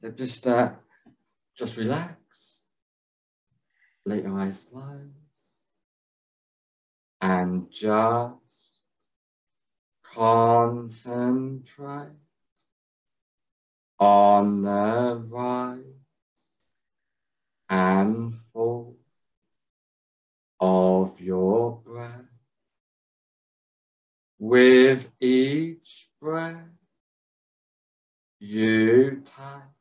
So just relax, let your eyes close, and just concentrate on the rise and fall of your breath. With each breath you take,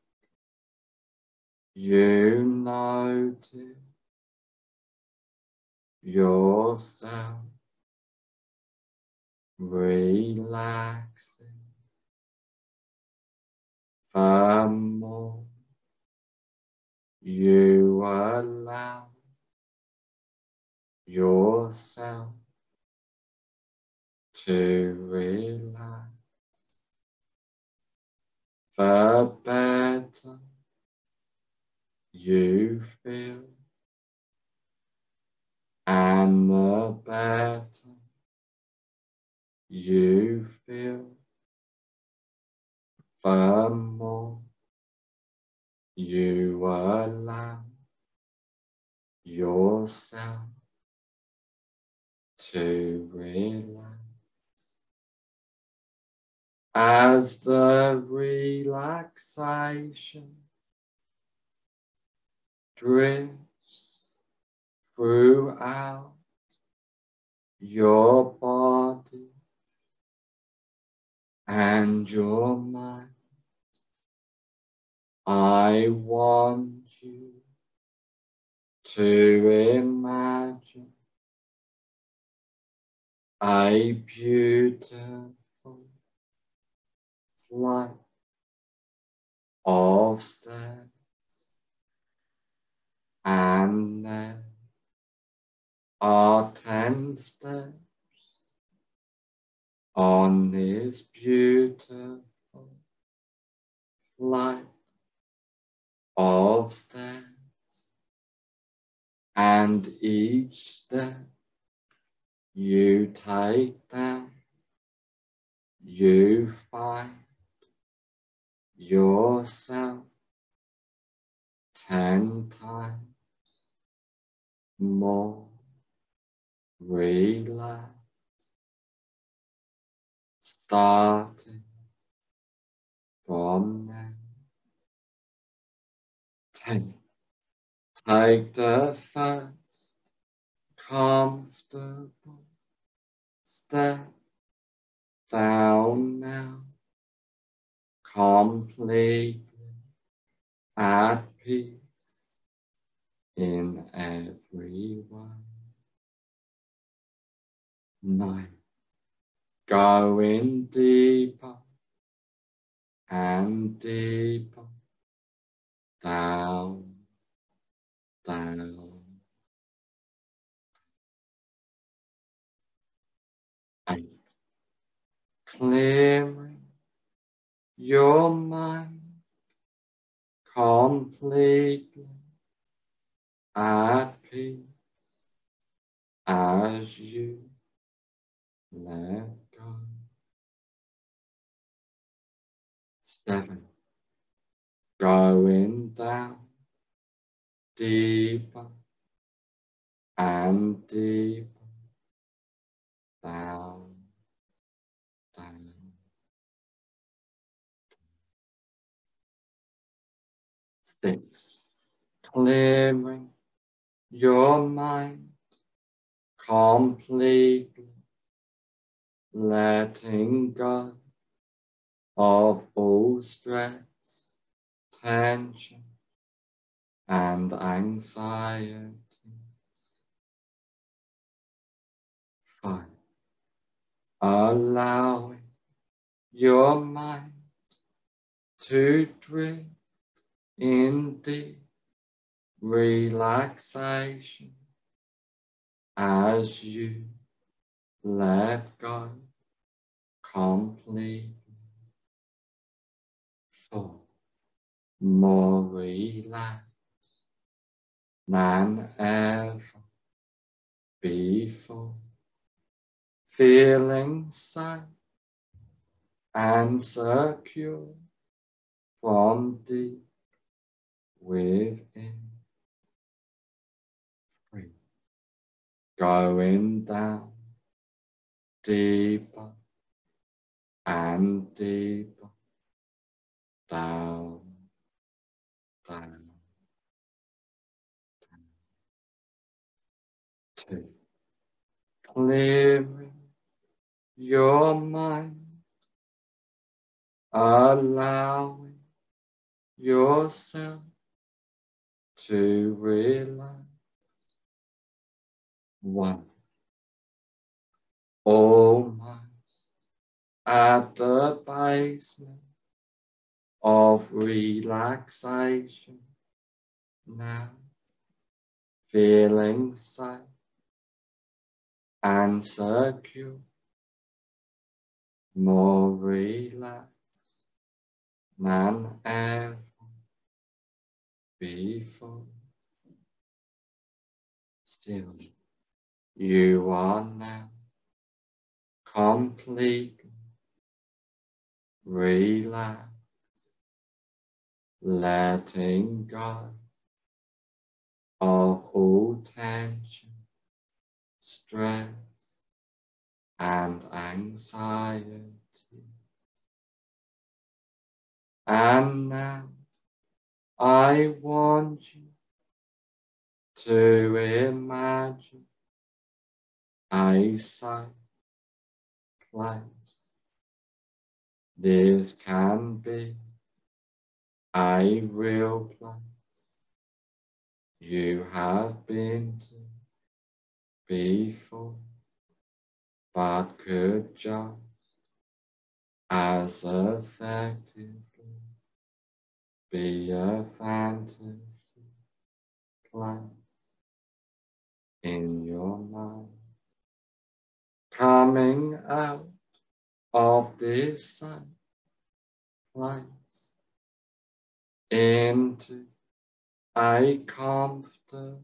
you notice yourself relaxing the more you allow yourself to relax, the better you feel, and the better you feel, the more you allow yourself to relax. As the relaxation drifts throughout your body and your mind, I want you to imagine a beautiful flight of steps, and there are 10 steps on this beautiful flight of steps, and each step you take down, you find yourself 10 times more relaxed, starting from now. 10. Take the first comfortable step down now, completely at peace in every way. 9. Going deeper and deeper down, down. 8. Clearing your mind completely at peace as you let go. 7. Going down deeper and deeper down, down. 6. Clearing your mind completely, letting go of all stress, tension, and anxiety. 5. Allowing your mind to drift in deep relaxation as you let go completely. 4. More relaxed than ever before, feeling safe and secure formed within free, going down deeper and deeper down, down, down. Two, clearing your mind, allowing yourself to relax. One, almost at the basement of relaxation now, feeling safe and secure, more relaxed than ever before. Still, you are now completely relaxed, letting go of all tension, stress, and anxiety. And now I want you to imagine a safe place. This can be a real place you have been to before, but could just as effectively be a fantasy place in your mind. Coming out of this safe place into a comfortable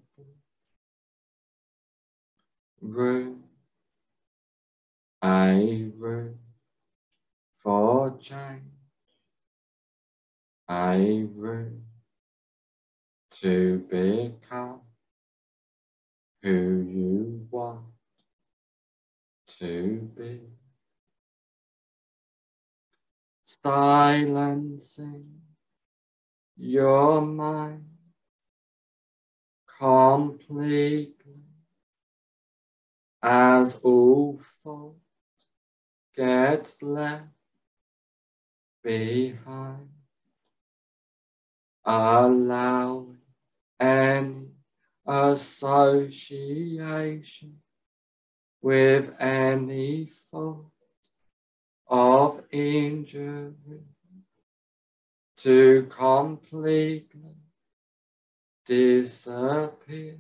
room, a room for change, a room to become who you want to be. Silencing your mind completely as all thought gets left behind, allowing any association with any thought of injury to completely disappear,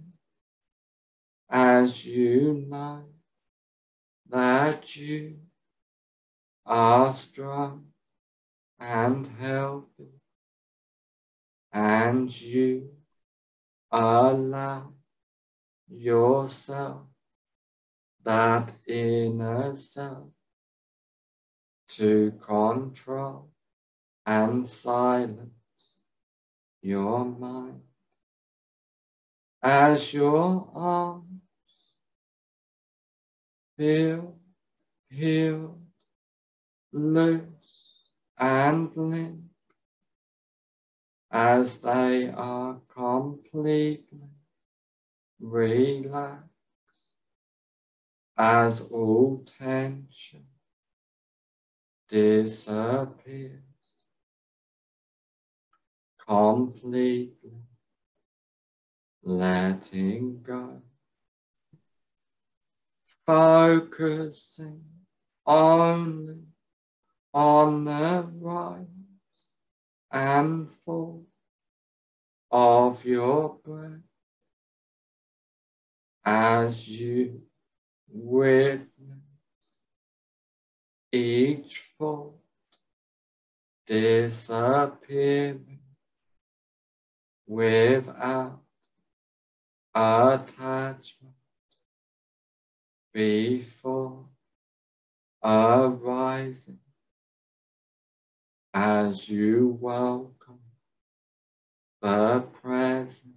as you know that you are strong and healthy, and you allow yourself, that inner self, to control and silence your mind. As your arms feel healed, loose and limp, as they are completely relaxed, as all tension disappears, completely letting go, focusing only on the right and full of your breath, as you witness each thought disappearing without attachment before arising as you welcome the presence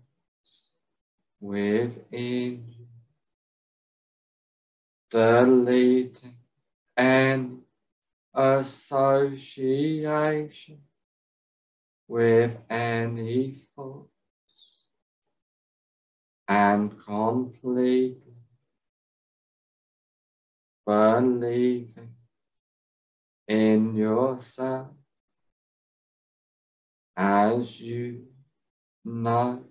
within you, deleting any association with any thoughts, and completely believing in yourself as you know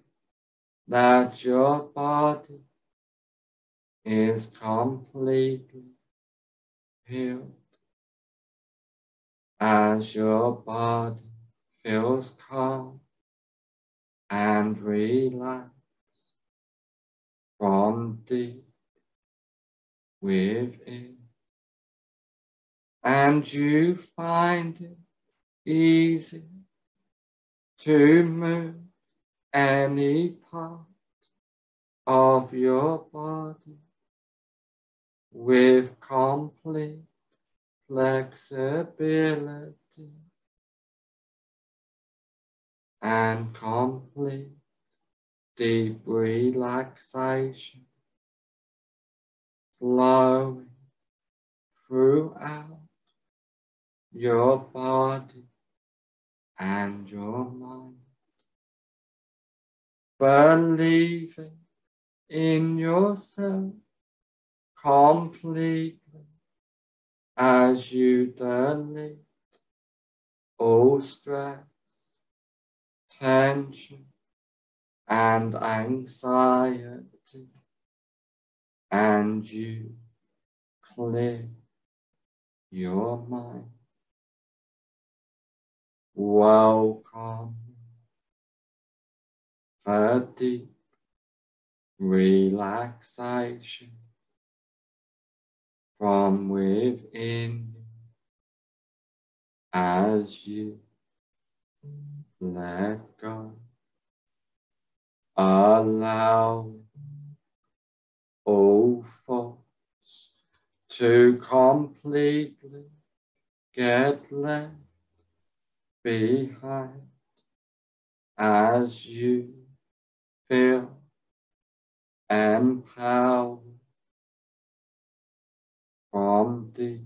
that your body is completely healed, as your body feels calm and relaxed from deep within, and you find it easy to move any part of your body with complete flexibility and complete deep relaxation flowing throughout your body and your mind, believing in yourself completely as you delete all stress, tension, and anxiety, and you clear your mind. Welcome the deep relaxation from within as you let go, allow all thoughts to completely get left behind as you feel empowered from deep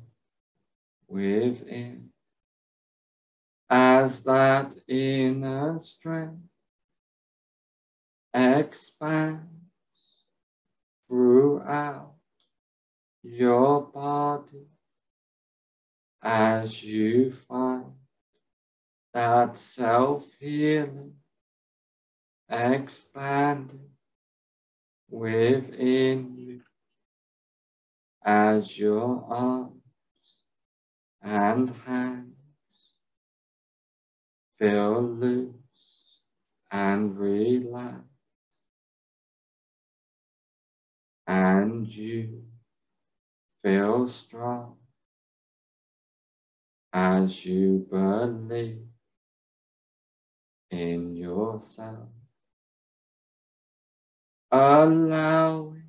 within, as that inner strength expands throughout your body as you find that self-healing expanding within you as your arms and hands feel loose and relaxed, and you feel strong as you believe in yourself, allowing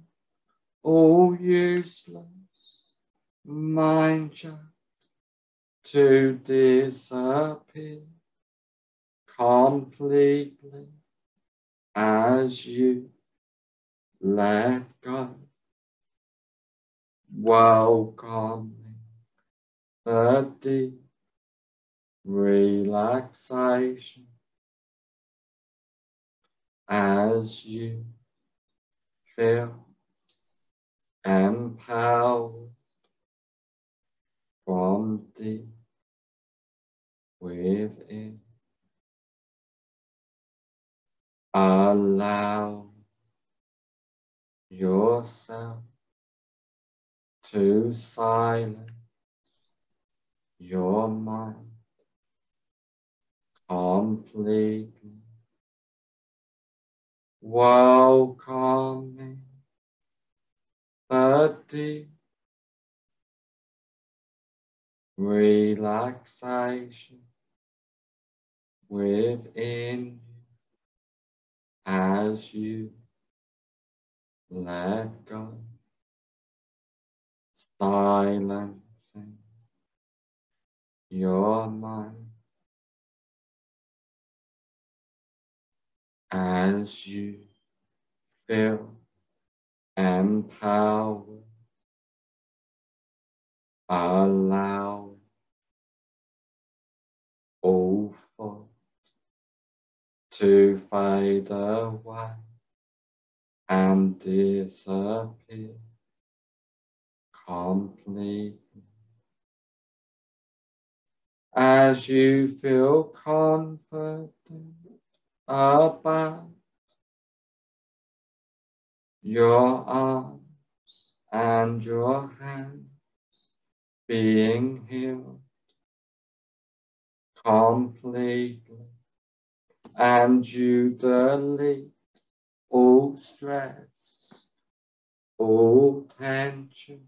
all useless mind chatter to disappear completely as you let go, welcoming the deep relaxation as you feel empowered from deep within. Allow yourself to silence your mind completely, welcoming the deep relaxation within as you let go, silencing your mind as you feel empowered, allow all thought to fade away and disappear completely. As you feel confident about your arms and your hands being healed completely, and you delete all stress, all tension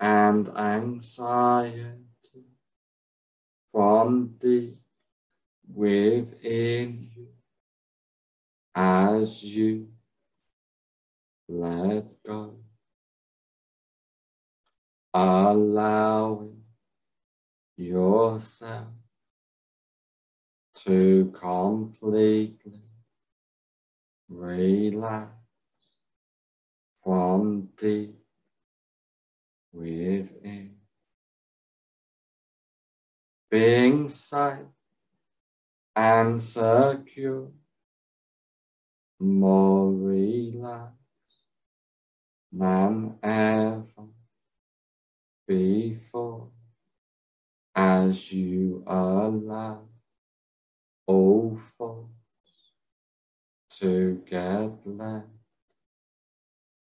and anxiety from deep within you as you let go, allowing yourself to completely relax from deep within. Being safe and secure, more relaxed than ever before, as you allow all thoughts to get left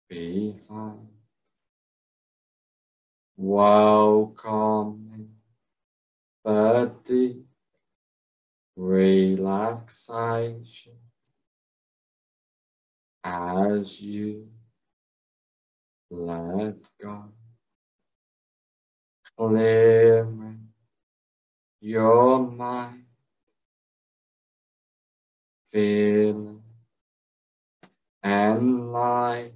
behind, welcoming the deep relaxation as you let go, clearing your mind, feeling enlightened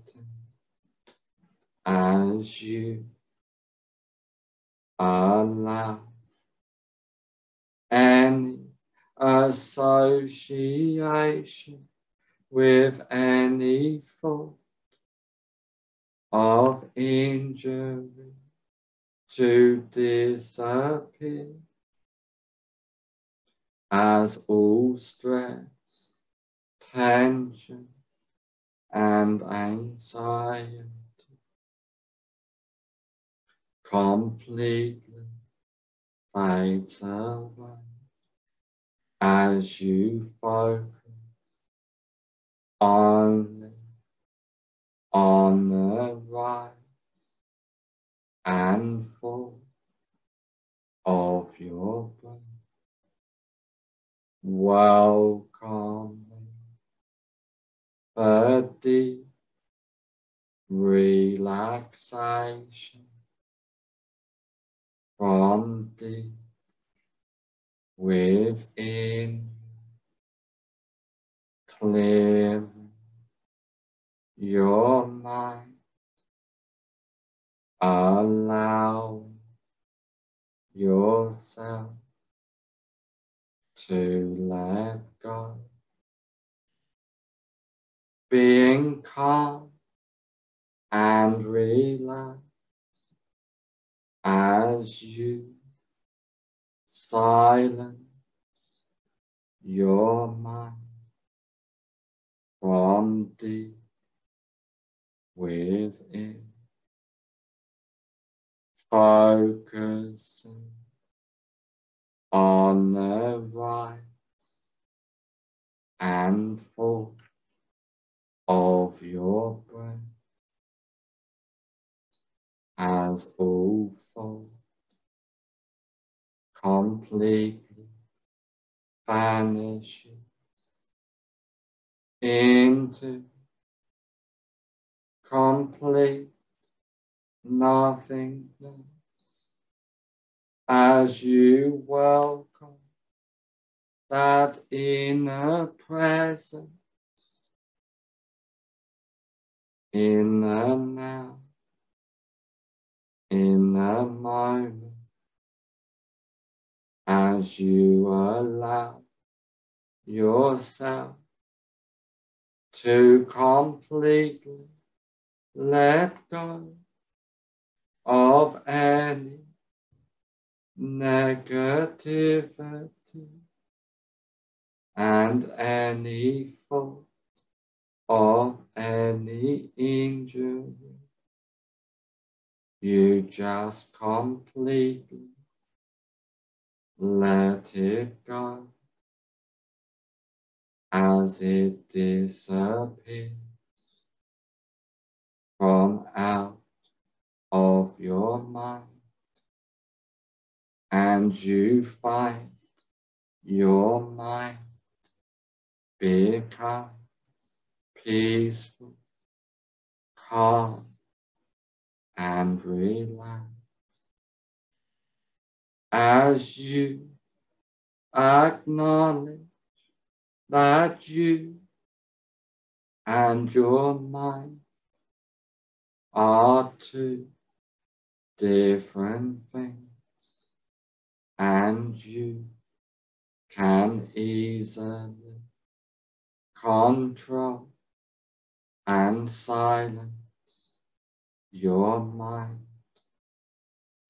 as you allow any association with any thought of injury to disappear, as all stress, tension and anxiety completely fades away as you focus only on the rise and fall of your breath, welcoming the deep relaxation from deep within, clearing your mind, allow yourself to let go, being calm and relaxed as you silence your mind from deep within, focusing on the rise and fall of your breath as all thoughts completely vanishes into complete nothingness as you welcome that inner presence in the now, in the moment, as you allow yourself to completely let go of any negativity and any thought of any injury. You just completely let it go as it disappears from out of your mind, and you find your mind becomes peaceful, calm, and relaxed as you acknowledge that you and your mind are two different things, and you can easily control and silence your mind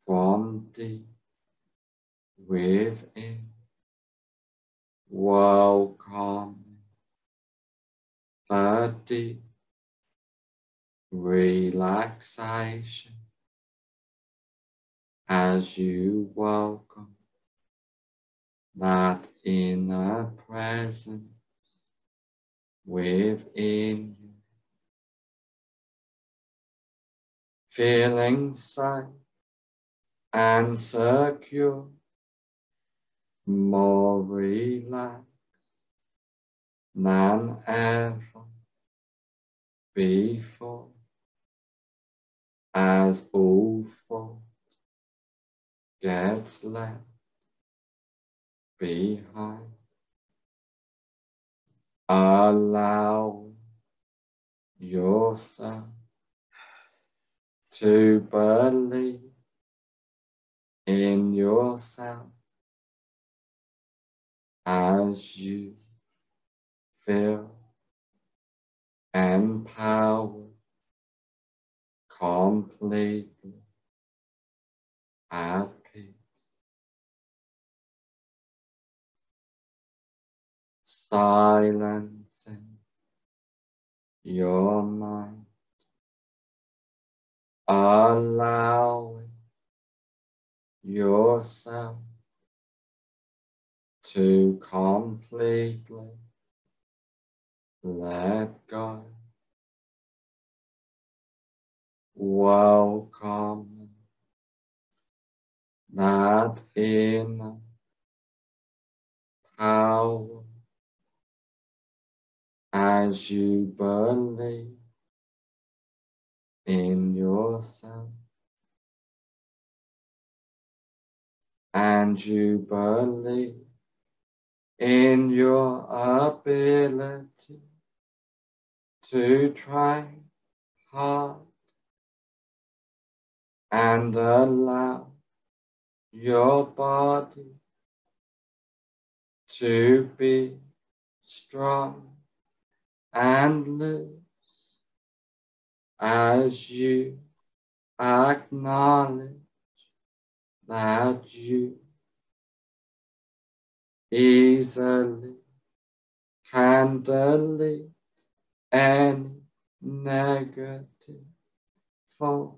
from deep within. Welcome 30 relaxation as you welcome that inner presence within you, feeling safe and secure, more relaxed than ever before, as all thought gets left behind. Allow yourself to believe in yourself as you feel empowered completely at peace. Silencing your mind, allowing yourself to completely let go. Welcome that inner power as you believe in yourself, and you believe in your ability to try hard, and allow your body to be strong and loose as you acknowledge that you easily can delete any negative thought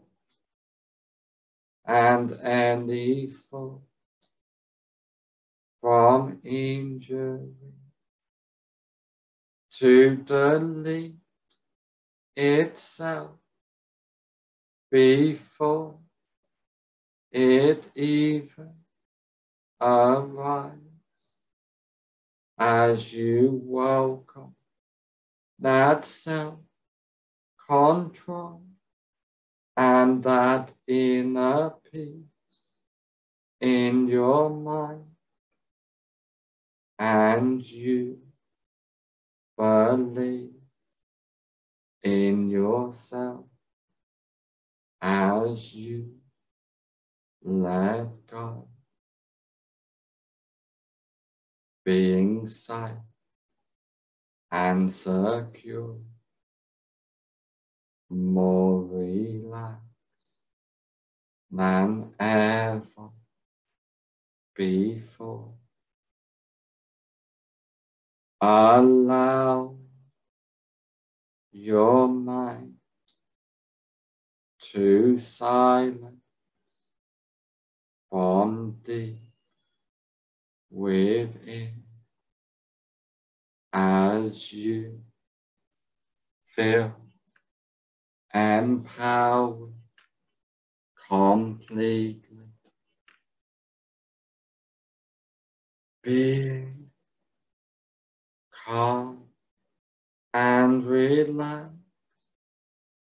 and any thought from injury, to delete itself before it even arrives, as you welcome that self-control and that inner peace in your mind, and you believe in yourself as you let go, being safe and circular, more relaxed than ever before. Allow your mind to silence from deep within as you feel empowered completely. Being calm and relaxed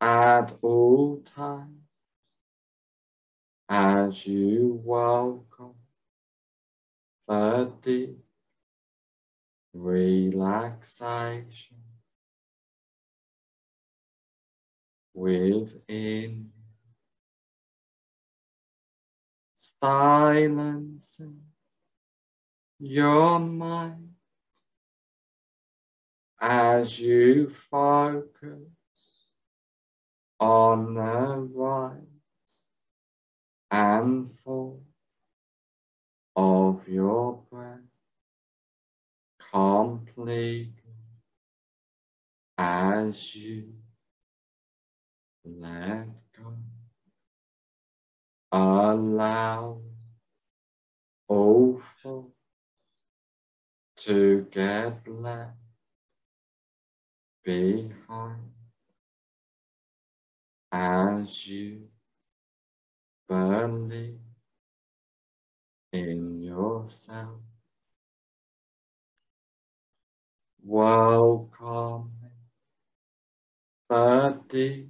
at all times as you welcome the deep relaxation within, silencing your mind as you focus on the rise and fall of your breath completely as you let go. Allow all thoughts to get left behind as you believe in yourself, welcome the deep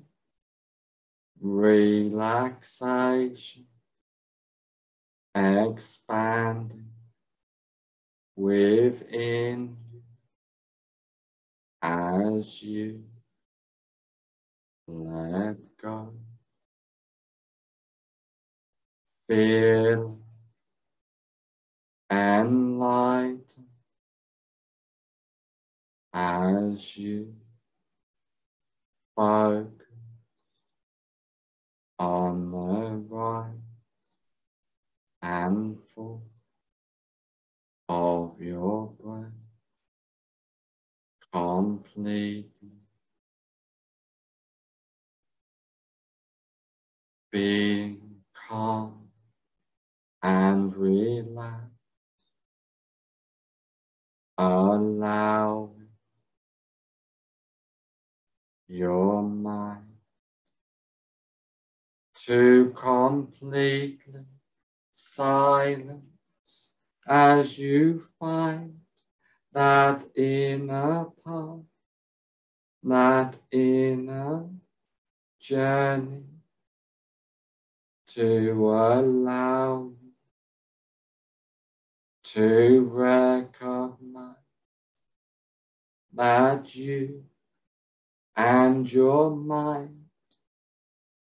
relaxation, expanding within you as you let go. Feel enlightened as you focus on the rise and fall of your breath completely. Being calm and relax, allow your mind to completely silence as you find that inner path, that inner journey to allow to recognize that you and your mind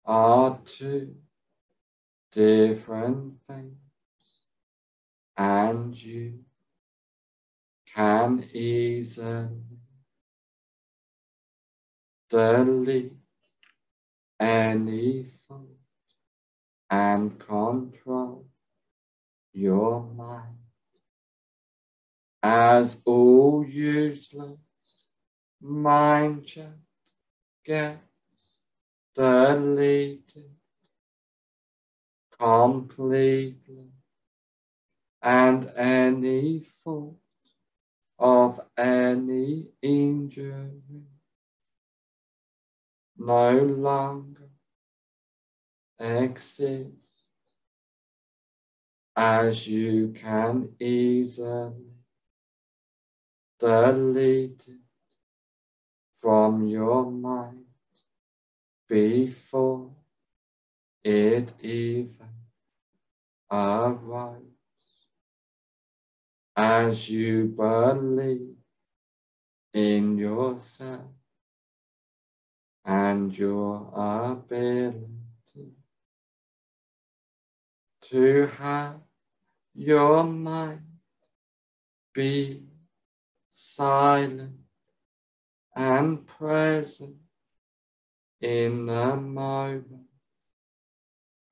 are two different things, and you can easily delete any thought and control your mind, as all useless mind chat gets deleted completely, and any thought of any injury no longer exists, as you can easily deleted from your mind before it even arrives, as you believe in yourself and your ability to have your mind be silent I'm present in the moment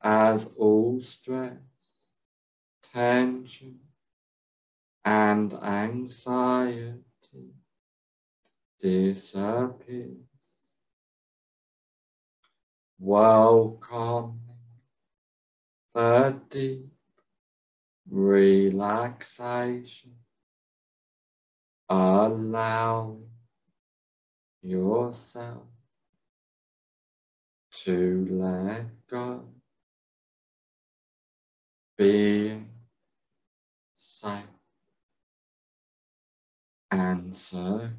as all stress, tension, and anxiety disappears, welcoming the deep relaxation, allowing yourself to let go, being safe and secure,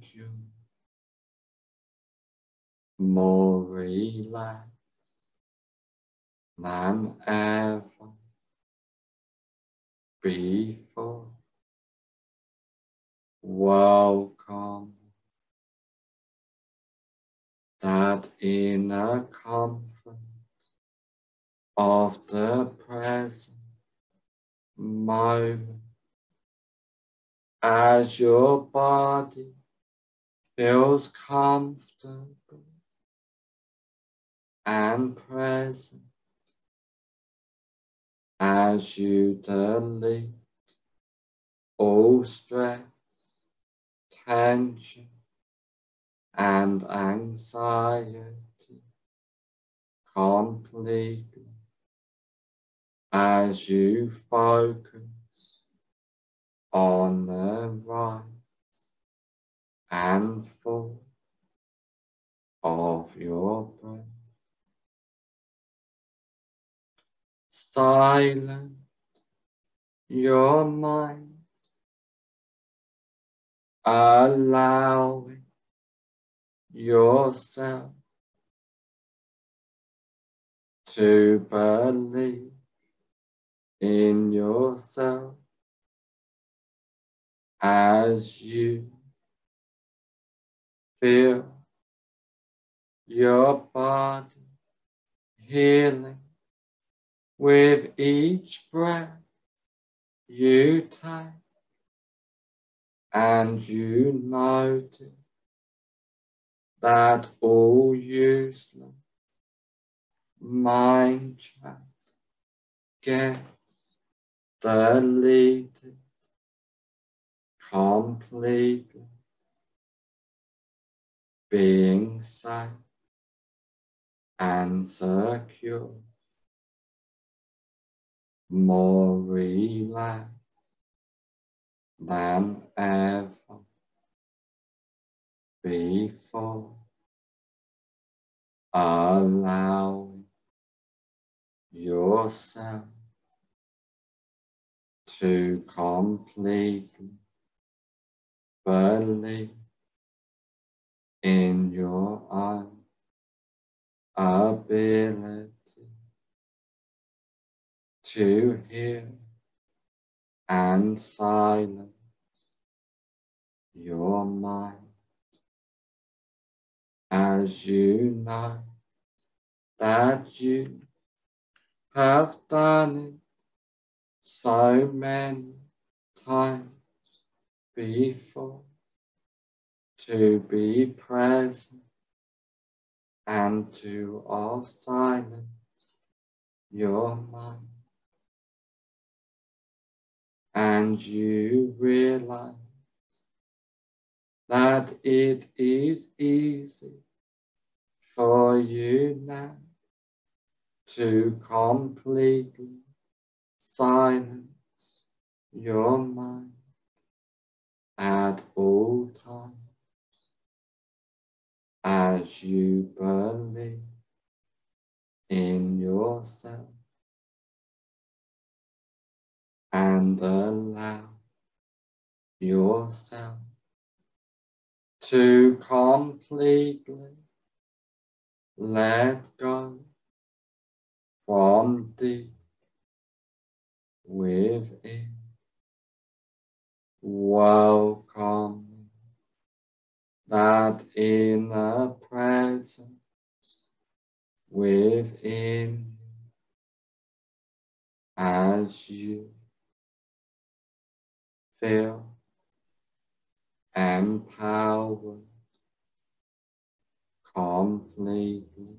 more relaxed than ever before, welcome that inner comfort of the present moment as your body feels comfortable and present as you delete all stress, tension, and anxiety completely as you focus on the rise and fall of your breath. Silence your mind, allowing yourself to believe in yourself as you feel your body healing with each breath you take, and you notice that all useless mind chat gets deleted completely, being safe and secure, more relaxed than ever before, allowing yourself to completely believe in your own ability to hear and silence your mind, as you know that you have done it so many times before, to be present and to silence your mind, and you realize that it is easy for you now to completely silence your mind at all times as you believe in yourself and allow yourself to completely let go from deep within, welcome that inner presence within as you feel empowered completely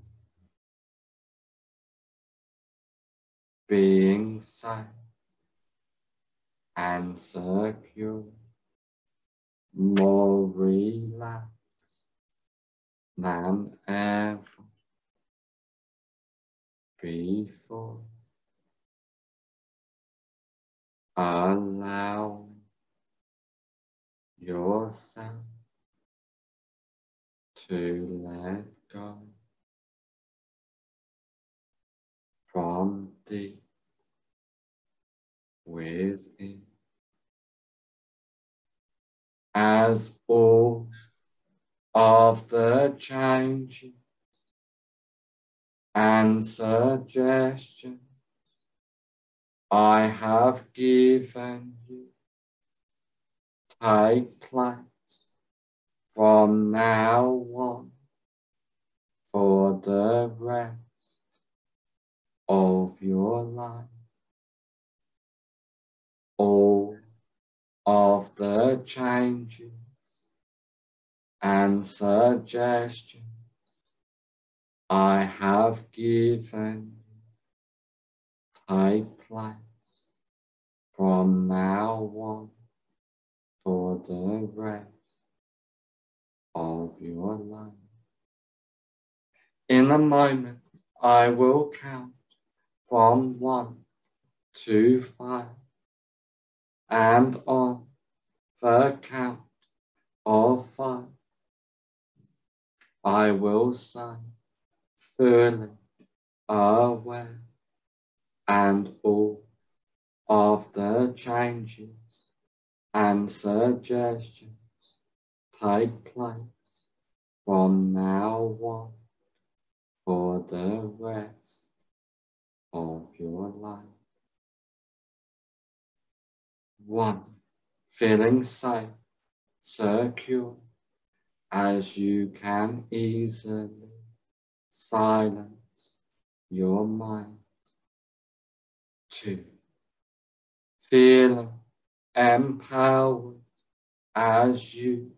being safe and secure, more relaxed than ever before, allow yourself to let go from deep within, as all of the changes and suggestions I have given you take place from now on for the rest of your life. All of the changes and suggestions I have given take place from now on for the rest of your life. In a moment, I will count from 1 to 5, and on the count of 5, I will say, fully aware and all of the changes and suggestions take place from now on for the rest of your life. 1. Feeling safe, secure, as you can easily silence your mind. 2. Feeling empowered, as you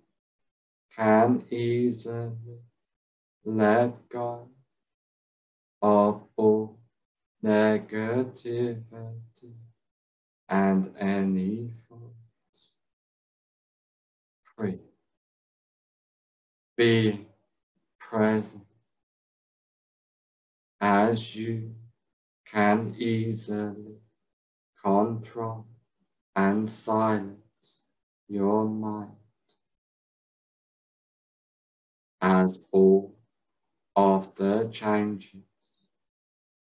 can easily let go of all negativity and any thoughts. 3. Being present, as you can easily control and silence your mind, as all of the changes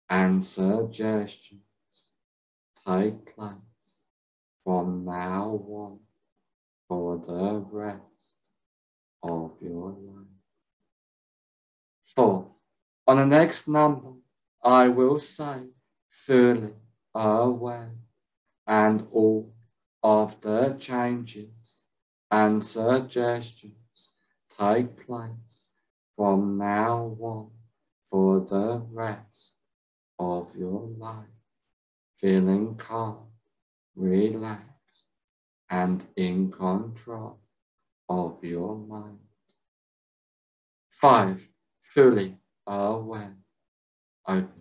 and suggestions take place from now on for the rest of your life. 4. On the next number, I will say fully aware and all of the changes and suggestions take place from now on for the rest of your life, feeling calm, relaxed, and in control of your mind. 5. Fully aware, open,